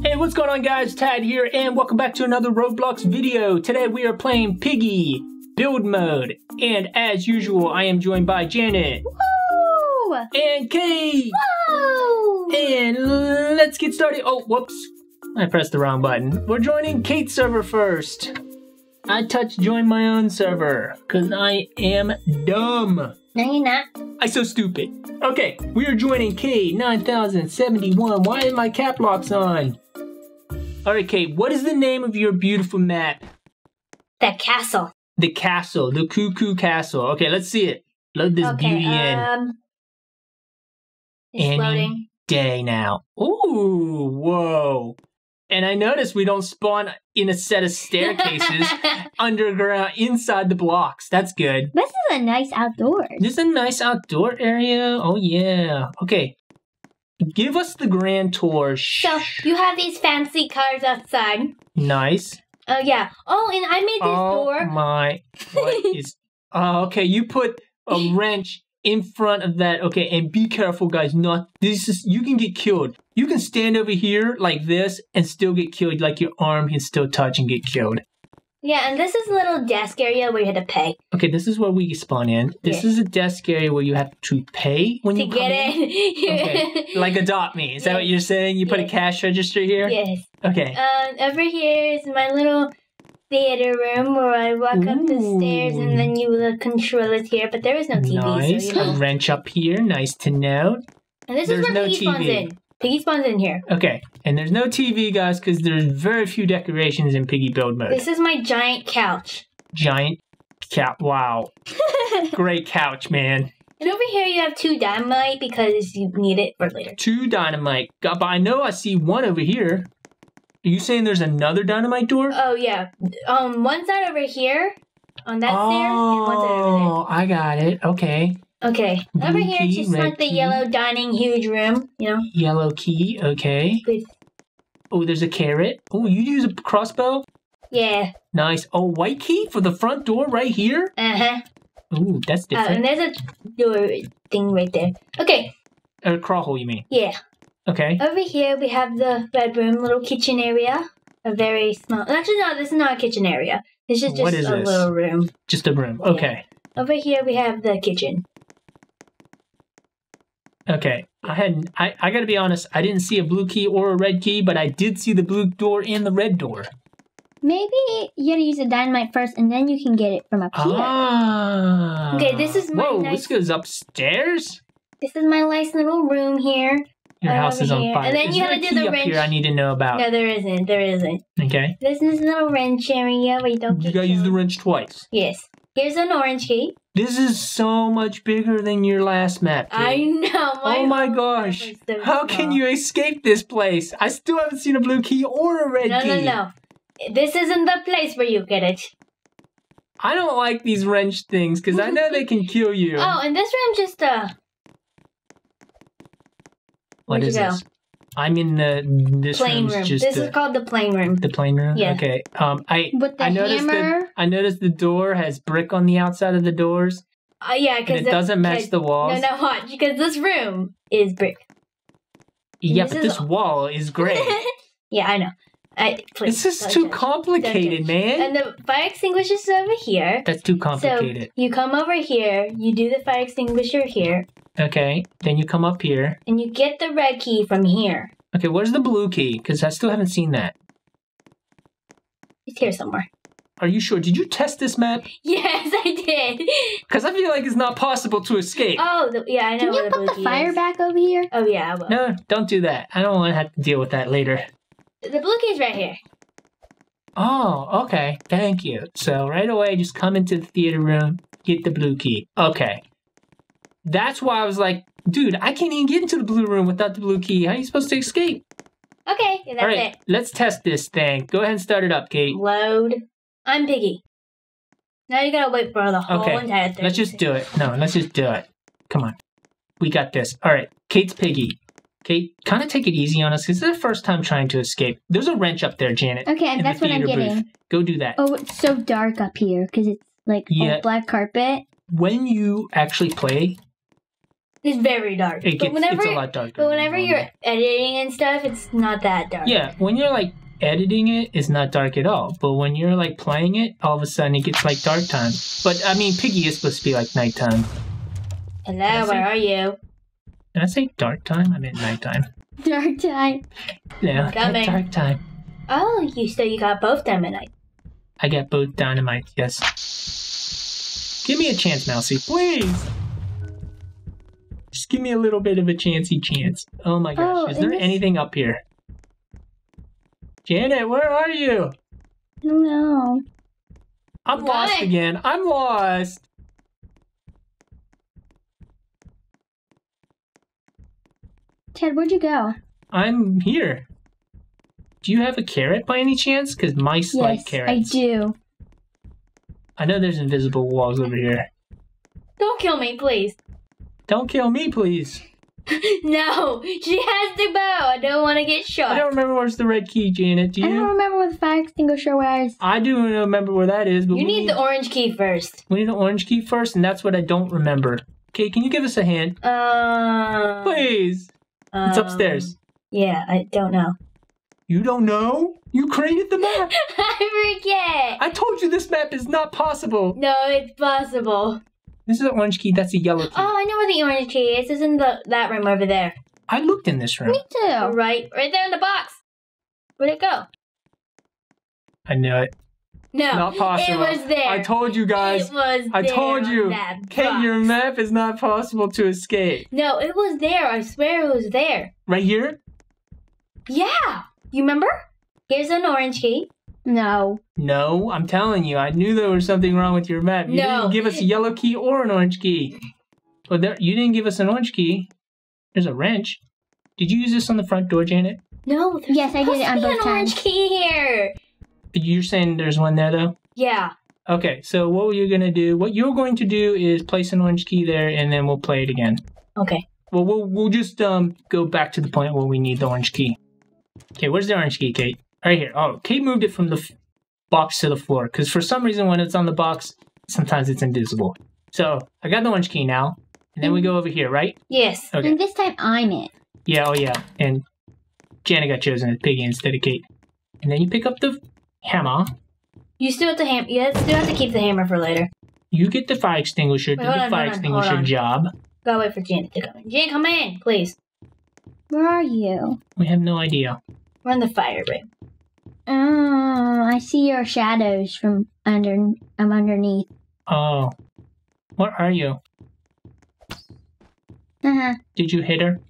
Hey, what's going on guys? Tad here and welcome back to another Roblox video. Today we are playing Piggy build mode. And as usual, I am joined by Janet. Woo! And Kate. Woo! And let's get started. Oh, whoops. I pressed the wrong button. We're joining Kate's server first. I touched join my own server because I am dumb. No, you're not. I'm so stupid. Okay, we are joining Kate 9071. Why am my cap locks on? All right, Kate, what is the name of your beautiful map? The castle. The castle, the cuckoo castle. Okay, let's see it. Load this beauty in. It's any loading. Day now. Ooh, whoa. And I noticed we don't spawn in a set of staircases underground inside the blocks. That's good. This is a nice outdoor. This is a nice outdoor area. Oh, yeah. Okay. Give us the grand tour. So, you have these fancy cars outside. Nice. Oh, yeah. Oh, and I made this door. Oh, my. What is... Oh, okay. You put a wrench in front of that. Okay, and be careful, guys. Not... This is... You can get killed. You can stand over here like this and still get killed. Like, your arm can still touch and get killed. Yeah, and this is a little desk area where you have to pay. Okay, this is where we spawn in. This is a desk area where you have to pay when you get in. Okay. Like Adopt Me. Is that what you're saying? You put a cash register here? Yes. Okay. Over here is my little theater room where I walk up the stairs and then you will control it here. But there is no TV. Nice. So a wrench up here. Nice to know. And this is where Piggy spawns in. Piggy spawns in here. Okay, and there's no TV, guys, because there's very few decorations in Piggy build mode. This is my giant couch. Giant couch. Wow. Great couch, man. And over here you have 2 dynamite because you need it for later. 2 dynamite. God, but I know I see one over here. Are you saying there's another dynamite door? Oh, yeah. One side over here on that stair and one side over there. Oh, I got it. Okay. Okay, over here it's just like the yellow dining huge room, you know? Yellow key, okay. Oh, there's a carrot. Oh, you use a crossbow? Yeah. Nice. Oh, white key for the front door right here? Uh-huh. Ooh, that's different. And there's a door thing right there. Okay. A crawl hole, you mean? Yeah. Okay. Over here we have the bedroom, little kitchen area. A very small... Actually, no, this is not a kitchen area. This is just a little room. Just a room, okay. Yeah. Over here we have the kitchen. Okay, I gotta be honest, I didn't see a blue key or a red key, but I did see the blue door and the red door. Maybe you gotta use the dynamite first, and then you can get it from up here. Ah. Okay, this is my nice... this goes upstairs? This is my nice little room here. Your house is on fire. And then you have to do the wrench. Here I need to know about. No, there isn't. There isn't. Okay. This is a little wrench area where you don't get... You gotta use the wrench twice. Yes. Here's an orange key. This is so much bigger than your last map, Kate. I know. Oh my gosh. So how can you escape this place? I still haven't seen a blue key or a red key. No. This isn't the place where you get it. I don't like these wrench things because I know they can kill you. Oh, and this room just... What is this? I'm in this plain room. Just this is called the plain room. The plain room. Yeah. Okay. I noticed the door has brick on the outside of the doors. Oh yeah, because it doesn't match the walls. No, watch, because this room is brick. Yeah, but this wall is gray. Yeah, I know. Please, this is too complicated, man. And the fire extinguisher is over here. That's too complicated. So you come over here. You do the fire extinguisher here. Okay, then you come up here. And you get the red key from here. Okay, where's the blue key? Because I still haven't seen that. It's here somewhere. Are you sure? Did you test this map? Yes, I did. Because I feel like it's not possible to escape. Oh, yeah, I know. Can you put the fire back over here? Oh, yeah, I will. No, don't do that. I don't want to have to deal with that later. The blue key's right here. Oh, okay. Thank you. So right away, just come into the theater room, get the blue key. Okay. That's why I was like, dude, I can't even get into the blue room without the blue key. How are you supposed to escape? Okay, that's it. Let's test this thing. Go ahead and start it up, Kate. Load. I'm Piggy. Now you gotta wait for the whole entire thing. Let's just do it. No, let's just do it. Come on. We got this. All right, Kate's Piggy. Kate, kind of take it easy on us because it's the first time trying to escape. There's a wrench up there, Janet. Okay, and that's what I'm getting. Go do that. Oh, it's so dark up here because it's like black carpet. When you actually play... It's very dark. It's a lot darker. But whenever you're editing and stuff, it's not that dark. Yeah, when you're like editing it, it's not dark at all. But when you're like playing it, all of a sudden it gets like dark time. But I mean, Piggy is supposed to be like nighttime. Hello, where are you? Did I say dark time? I meant nighttime. Dark time. Yeah, dark time. Oh, so you got both dynamite. I got both dynamite, yes. Give me a chance, Mousy, please. Just give me a little bit of a chancey chance. Oh my gosh, is there anything up here? Janet, where are you? I don't know. I'm lost again. I'm lost. Ted, where'd you go? I'm here. Do you have a carrot by any chance? Because mice like carrots. Yes, I do. I know there's invisible walls over here. Don't kill me, please. Don't kill me, please. No, she has the bow. I don't want to get shot. I don't remember where's the red key, Janet. Do you? I don't remember where the fire extinguisher was. I do remember where that is. But you need the orange key first. We need the orange key first, and that's what I don't remember. Okay, can you give us a hand? Please. It's upstairs. Yeah, I don't know. You don't know? You created the map. I forget. I told you this map is not possible. No, it's possible. This is an orange key. That's a yellow key. Oh, I know where the orange key is. It's in that room over there. I looked in this room. Me too. Right there in the box. Where'd it go? I knew it. No, not possible. It was there. I told you guys. It was there. I told you. Kate, your map is not possible to escape. No, it was there. I swear it was there. Right here? Yeah. You remember? Here's an orange key. No. No, I'm telling you, I knew there was something wrong with your map. You didn't give us a yellow key or an orange key. Well, you didn't give us an orange key. There's a wrench. Did you use this on the front door, Janet? No. Yes, I did it on both times. There's an orange key here. You're saying there's one there, though? Yeah. Okay, so what you're going to do? What you're going to do is place an orange key there, and then we'll play it again. Okay. Well, we'll just go back to the point where we need the orange key. Okay, where's the orange key, Kate? Right here. Oh, Kate moved it from the box to the floor because for some reason when it's on the box, sometimes it's invisible. So I got the orange key now, and then we go over here, right? Yes. Okay. And this time I'm it. Yeah, oh yeah. And Janet got chosen as Piggy instead of Kate. And then you pick up the hammer. You still have to keep the hammer for later. You get the fire extinguisher. Wait, do the fire extinguisher job. Gotta wait for Janet to come in. Janet, come in, please. Where are you? We have no idea. We're in the fire room. Oh, I see your shadows from underneath. Oh, where are you? Did you hit her?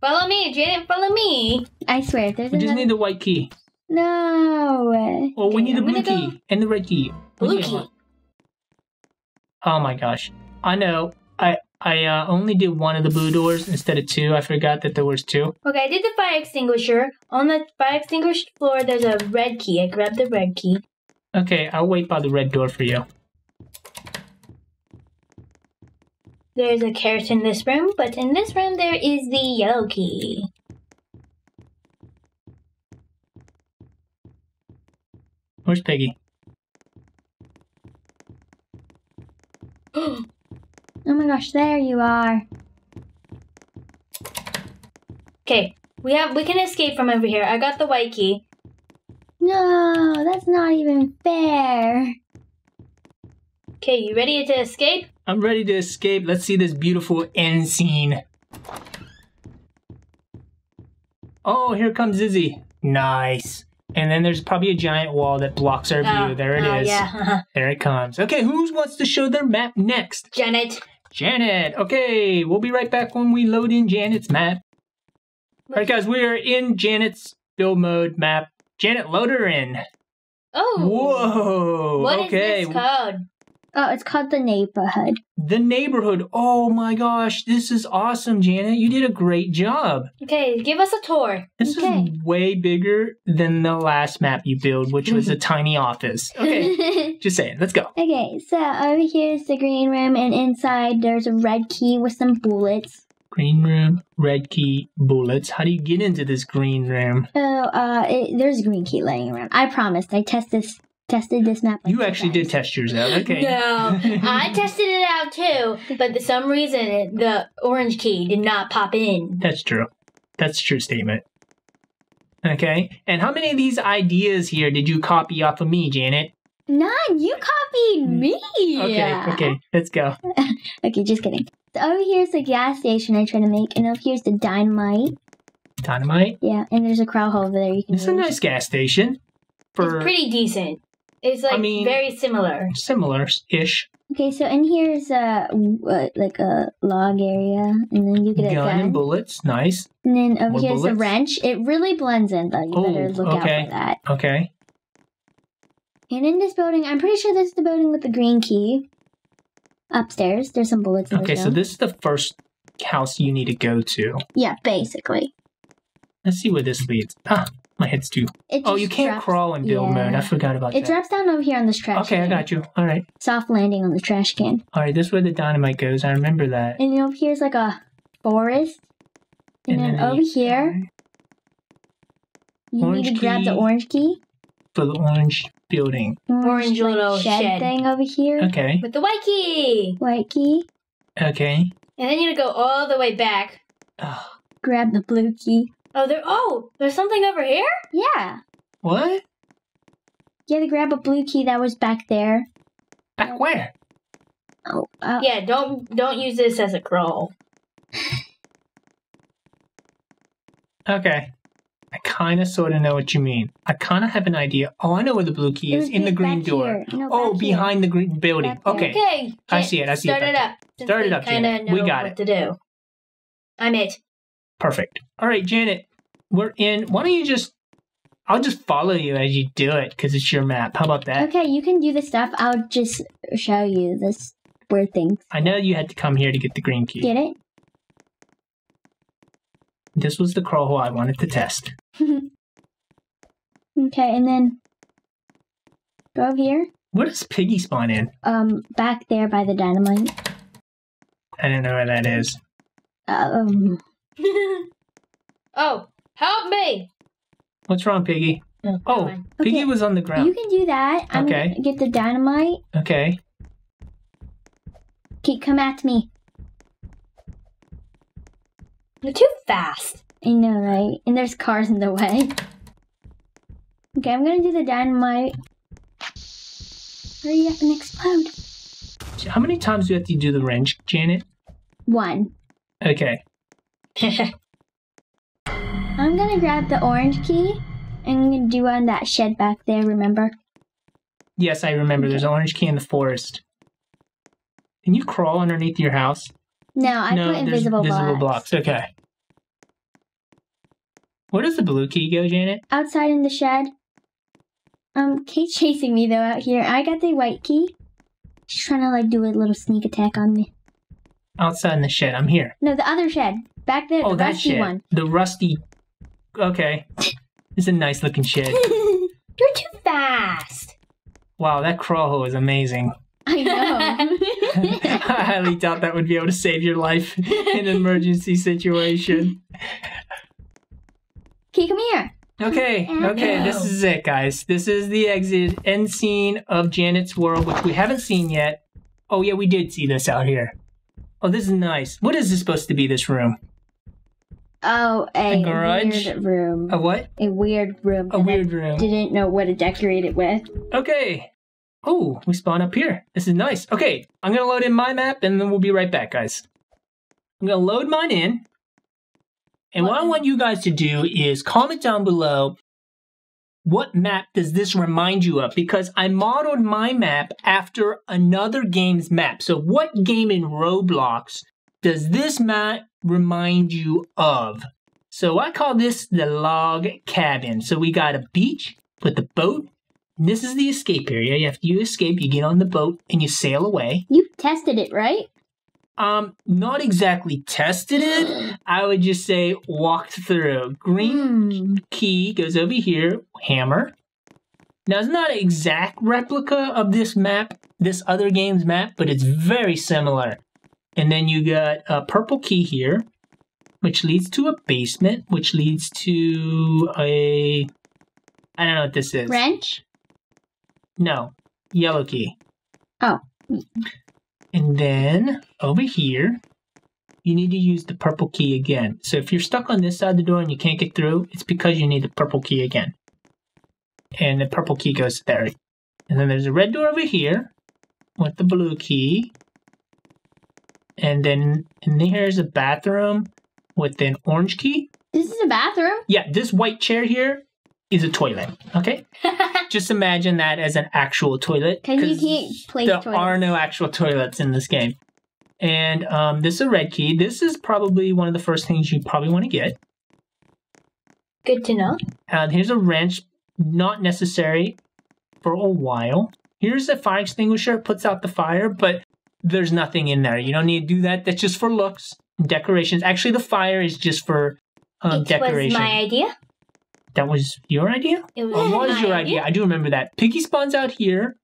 Follow me, Janet. Follow me. I swear, there's. We just need the white key. No. Well, we need the blue key and the red key. Blue key. Oh my gosh! I know. I only did one of the blue doors instead of two. I forgot that there was two. Okay, I did the fire extinguisher. On the fire extinguished floor, there's a red key. I grabbed the red key. Okay, I'll wait by the red door for you. There's a carrot in this room, but in this room there is the yellow key. Where's Piggy? Oh my gosh, there you are. Okay, we can escape from over here. I got the white key. No, that's not even fair. Okay, you ready to escape? I'm ready to escape. Let's see this beautiful end scene. Oh, here comes Izzy. Nice. And then there's probably a giant wall that blocks our view. There it is. Yeah. There it comes. Okay, who wants to show their map next? Janet. Janet. Okay, we'll be right back when we load in Janet's map. All right, guys, we are in Janet's build mode map. Janet, load her in. Oh. Whoa. What is this called? Oh, it's called The Neighborhood. The Neighborhood. Oh, my gosh. This is awesome, Janet. You did a great job. Okay, give us a tour. This is way bigger than the last map you built, which was a tiny office. Okay, just saying. Let's go. Okay, so over here is the green room, and inside there's a red key with some bullets. Green room, red key, bullets. How do you get into this green room? Oh, there's a green key laying around. I promised. I tested this tested this map. You actually did test yours out. Okay. No, I tested it out too, but for some reason the orange key did not pop in. That's true. That's a true statement. Okay. And how many of these ideas here did you copy off of me, Janet? None. You copied me. Okay. Okay. Let's go. Okay. Just kidding. So over here's the gas station I try to make, and over here's the dynamite. Dynamite? Yeah, and there's a crow hole over there you can use. It's a nice gas station. For... It's pretty decent. It's like very similar. Similar-ish. Okay, so in here is like a log area, and then you get a gun. Gun and bullets, nice. And then over here is a wrench. It really blends in, though. You better look out for that. Okay. And in this building, I'm pretty sure this is the building with the green key. Upstairs, there's some bullets in the Okay, so this is the first house you need to go to. Yeah, basically. Let's see where this leads. Ah, my head's too. Oh, you can't crawl in build mode. I forgot about that. It drops down over here on this trash can. Okay, I got you. All right. Soft landing on the trash can. All right, this is where the dynamite goes. I remember that. And over here's like a forest. And then over here, you need to grab the orange key. For the orange building. Orange little shed thing over here. Okay. With the white key. White key. Okay. And then you gotta go all the way back. Oh. Grab the blue key. Oh, there's something over here? Yeah. What? You had to grab a blue key that was back there. Back where? Oh. Yeah, don't use this as a crawl. Okay. I kind of sort of know what you mean. I kind of have an idea. Oh, I know where the blue key is. In the green door. No, behind the green building. Okay. Okay. I see it. I see it. Start it up. Start it up, Janet. We got it. To do. I'm it. Perfect. All right, Janet, we're in. Why don't you just... I'll just follow you as you do it because it's your map. How about that? Okay, you can do the stuff. I'll just show you this weird thing. I know you had to come here to get the green key. Get it? This was the crawl hole I wanted to test. Okay, and then go over here. Where does Piggy spawn in? Back there by the dynamite. I don't know where that is. Oh, help me! What's wrong, Piggy? Oh, Piggy was on the ground. You can do that. I'm gonna get the dynamite. Okay. Okay, come at me. You're too fast. I know, right? And there's cars in the way. Okay, I'm gonna do the dynamite. Hurry up and explode. How many times do you have to do the wrench, Janet? One. Okay. I'm gonna grab the orange key and I'm gonna do on that shed back there, remember? Yes, I remember. Okay. There's an orange key in the forest. Can you crawl underneath your house? No, I put invisible blocks. Invisible blocks, okay. Where does the blue key go, Janet? Outside in the shed. Kate's chasing me, though, out here. I got the white key. She's trying to, like, do a little sneak attack on me. Outside in the shed. I'm here. No, the other shed. Back there, the rusty one. The rusty... Okay. It's a nice-looking shed. You're too fast. Wow, that crawl hole is amazing. I know. I highly doubt that would be able to save your life in an emergency situation. Okay, come here. Okay, this is it, guys. This is the exit end scene of Janet's world, which we haven't seen yet. Oh, yeah, we did see this out here. Oh, this is nice. What is this supposed to be, this room? Oh, a garage? Weird room. A what? A weird room. A weird room. Didn't know what to decorate it with. Okay. Oh, we spawn up here. This is nice. Okay, I'm going to load in my map, and then we'll be right back, guys. I'm going to load mine in. And what I want you guys to do is comment down below, what map does this remind you of? Because I modeled my map after another game's map. So what game in Roblox does this map remind you of? So I call this the log cabin. So we got a beach with the boat. This is the escape area. You have to escape, you get on the boat, and you sail away. You tested it, right? Not exactly tested it. I would just say walked through. Green key goes over here. Hammer. Now, it's not an exact replica of this map, this other game's map, but it's very similar. And then you got a purple key here, which leads to a basement, which leads to a... I don't know what this is. Wrench? No, yellow key. Oh. And then over here, you need to use the purple key again. So if you're stuck on this side of the door and you can't get through, it's because you need the purple key again. And the purple key goes there. And then there's a red door over here with the blue key. And then here's a bathroom with an orange key. This is a bathroom? Yeah, this white chair here is a toilet, okay? Just imagine that as an actual toilet. Because you can't place toilets. There are no actual toilets in this game. And this is a red key. This is probably one of the first things you probably want to get. Good to know. Here's a wrench. Not necessary for a while. Here's a fire extinguisher. It puts out the fire, but there's nothing in there. You don't need to do that. That's just for looks and decorations. Actually, the fire is just for decoration. That was my idea. That was your idea? It was, your idea. I do remember that. Piggy spawns out here.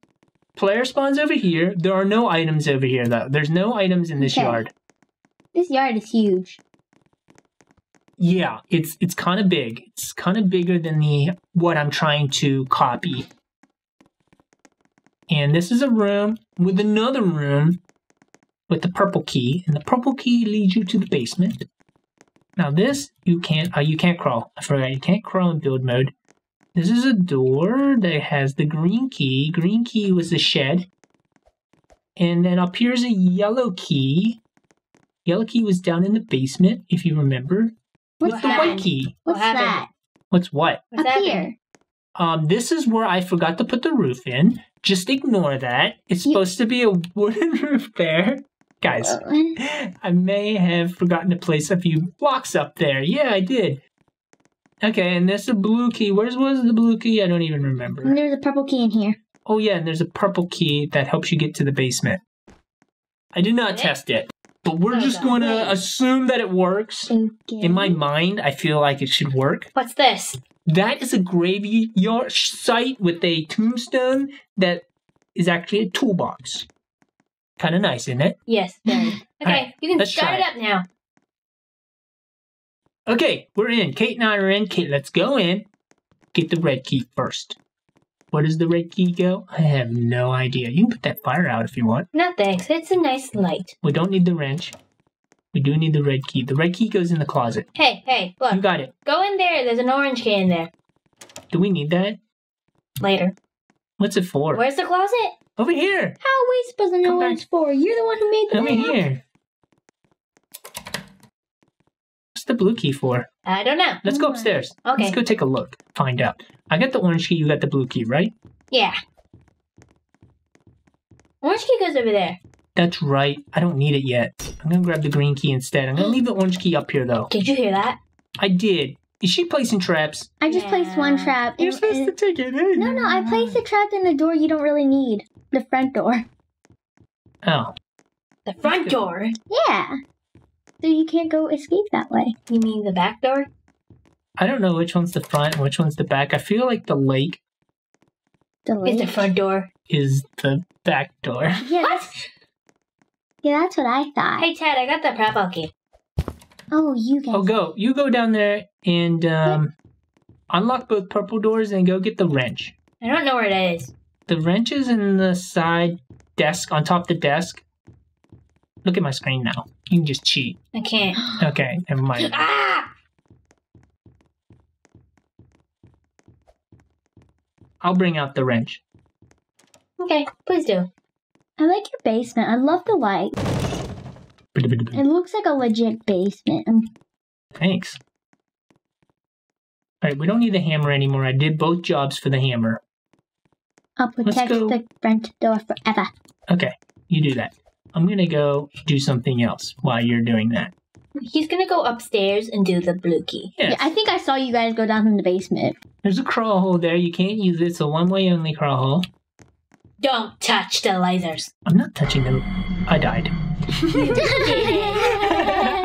Player spawns over here. There are no items over here, though. There's no items in this yard. This yard is huge. Yeah, it's kind of big. It's kind of bigger than what I'm trying to copy. And this is a room with another room with the purple key. And the purple key leads you to the basement. Now this, you can't crawl. I forgot, you can't crawl in build mode. This is a door that has the green key. Green key was the shed. And then up here is a yellow key. Yellow key was down in the basement, if you remember. What's the white key? What's that? What's what? What's up here? This is where I forgot to put the roof in. Just ignore that. It's supposed to be a wooden roof there. Guys, I may have forgotten to place a few blocks up there. Yeah, I did. Okay, and that's the blue key. Where was the blue key? I don't even remember. And there's a purple key in here. Oh, yeah, and there's a purple key that helps you get to the basement. I did not test it. But we're just going to assume that it works. Okay. In my mind, I feel like it should work. What's this? That is a graveyard site with a tombstone that is actually a toolbox. Kind of nice, isn't it? Yes. Okay, right, you can start it up now. Okay, we're in. Kate and I are in. Kate, let's go in. Get the red key first. Where does the red key go? I have no idea. You can put that fire out if you want. No thanks. It's a nice light. We don't need the wrench. We do need the red key. The red key goes in the closet. Hey, hey, look. You got it. Go in there. There's an orange key in there. Do we need that? Later. What's it for? Where's the closet? Over here. How are we supposed to know what it's for? You're the one who made the Over here. What's the blue key for? I don't know. Let's go upstairs. Okay. Let's go take a look. Find out. I got the orange key. You got the blue key, right? Yeah. Orange key goes over there. That's right. I don't need it yet. I'm going to grab the green key instead. I'm going to leave the orange key up here, though. Did you hear that? I did. Is she placing traps? I just placed one trap. You're supposed to take it in. No, no. I placed a trap in the door you don't really need. The front door. Oh. The front door? Yeah. So you can't go escape that way. You mean the back door? I don't know which one's the front and which one's the back. I feel like the lake... The lake? Is the front door. Is the back door. Yeah, what? Yeah, that's what I thought. Hey, Ted, I got the purple key. Oh, you guys. Oh, go. You go down there and unlock both purple doors and go get the wrench. I don't know where that is. The wrench is in the side desk, on top of the desk. Look at my screen now. You can just cheat. I can't. Okay, never mind. Ah! I'll bring out the wrench. Okay, please do. I like your basement. I love the light. It looks like a legit basement. Thanks. All right, we don't need the hammer anymore. I did both jobs for the hammer. I'll protect the front door forever. Okay, you do that. I'm going to go do something else while you're doing that. He's going to go upstairs and do the blue key. Yes. Yeah, I think I saw you guys go down in the basement. There's a crawl hole there. You can't use it, so one-way only crawl hole. Don't touch the lasers. I'm not touching them. I died. You did it.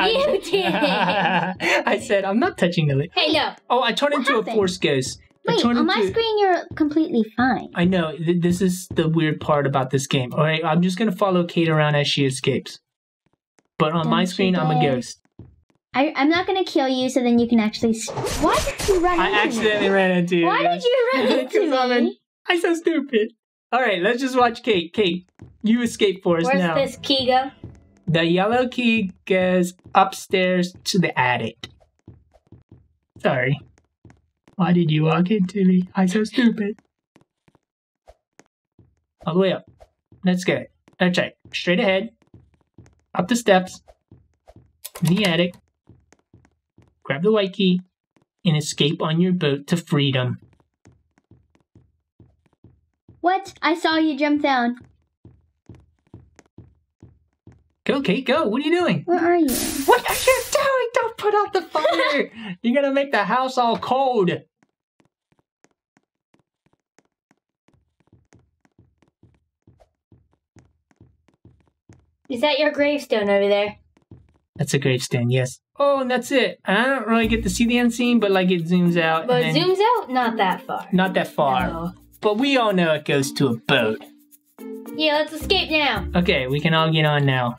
You did it. I said, I'm not touching the lasers. Hey, no. Oh, I turned into a force ghost. Wait, on my screen, you're completely fine. I know. This is the weird part about this game. All right, I'm just going to follow Kate around as she escapes. But on my screen, I'm a ghost. I'm not going to kill you, so then you can actually... Why did you run into me? I accidentally ran into you. Why did you run into me? I'm so stupid. All right, let's just watch Kate. Kate, you escape for us now. Where's this key go? The yellow key goes upstairs to the attic. Sorry. Why did you walk into me? I'm so stupid. All the way up. Let's get it. Let's check. Straight ahead. Up the steps. In the attic. Grab the white key. And escape on your boat to freedom. What? I saw you jump down. Go, Kate, go. What are you doing? Where are you? What are you doing? Don't put out the fire. You're going to make the house all cold. Is that your gravestone over there? That's a gravestone, yes. Oh, and that's it. I don't really get to see the end scene, but like it zooms out. But and it zooms out? Not that far. Not that far. No. But we all know it goes to a boat. Yeah, let's escape now. Okay, we can all get on now.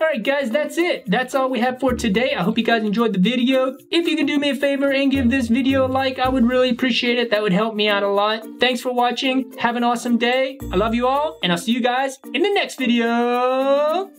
Alright guys, that's it. That's all we have for today. I hope you guys enjoyed the video. If you can do me a favor and give this video a like, I would really appreciate it. That would help me out a lot. Thanks for watching. Have an awesome day. I love you all, and I'll see you guys in the next video.